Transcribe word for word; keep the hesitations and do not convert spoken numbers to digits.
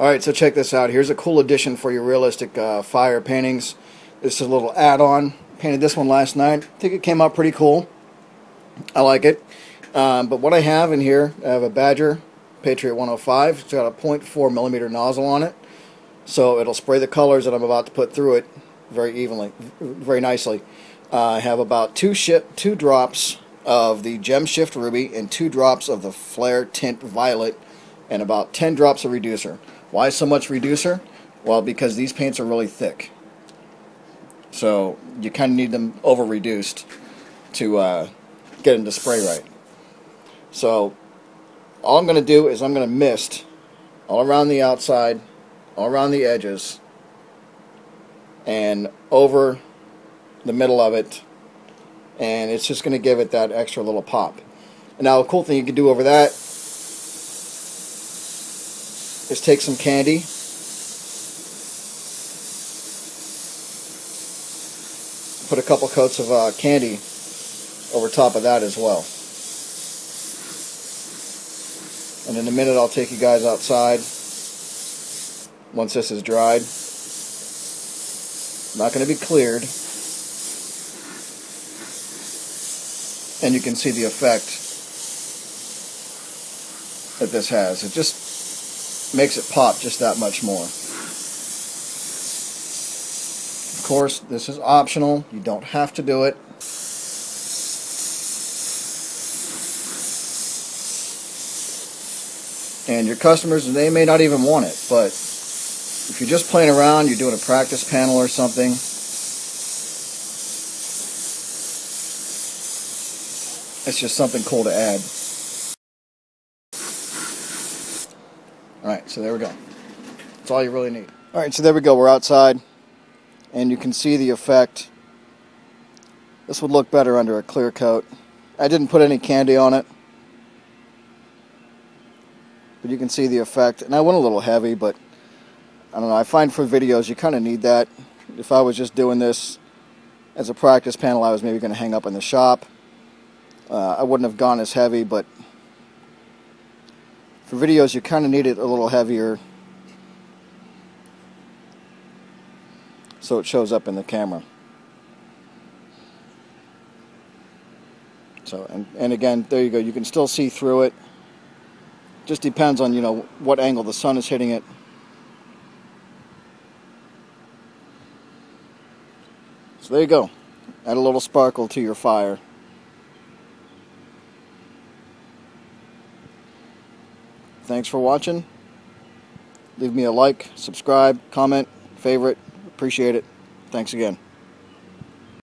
Alright, so check this out. Here's a cool addition for your realistic uh, fire paintings. This is a little add-on. Painted this one last night. I think it came out pretty cool. I like it. Um, but what I have in here, I have a Badger Patriot one oh five. It's got a point four millimeter nozzle on it. So it'll spray the colors that I'm about to put through it very evenly, very nicely. Uh, I have about two, ship, two drops of the Gem Shift Ruby and two drops of the Flare Tint Violet and about ten drops of Reducer. Why so much Reducer? Well, because these paints are really thick. So you kind of need them over-reduced to uh, get them to spray right. So all I'm going to do is I'm going to mist all around the outside, all around the edges, and over the middle of it, and it's just going to give it that extra little pop. And now a cool thing you can do over that is take some candy . Put a couple coats of uh, candy over top of that as well. And in a minute I'll take you guys outside once this is dried. Not going to be cleared. And you can see the effect that this has. It just makes it pop just that much more. Of course, this is optional. You don't have to do it. And your customers, they may not even want it, but if you're just playing around, you're doing a practice panel or something, it's just something cool to add. Alright, so there we go. That's all you really need. Alright, so there we go. We're outside. And you can see the effect. This would look better under a clear coat. I didn't put any candy on it, but you can see the effect. And I went a little heavy, but I don't know, I find for videos you kind of need that. If I was just doing this as a practice panel, I was maybe going to hang up in the shop. Uh, I wouldn't have gone as heavy, but for videos you kind of need it a little heavier, so it shows up in the camera. So and, and again, there you go. You can still see through it. Just depends on, you know, what angle the sun is hitting it. So there you go. Add a little sparkle to your fire. Thanks for watching. Leave me a like, subscribe, comment, favorite. Appreciate it. Thanks again.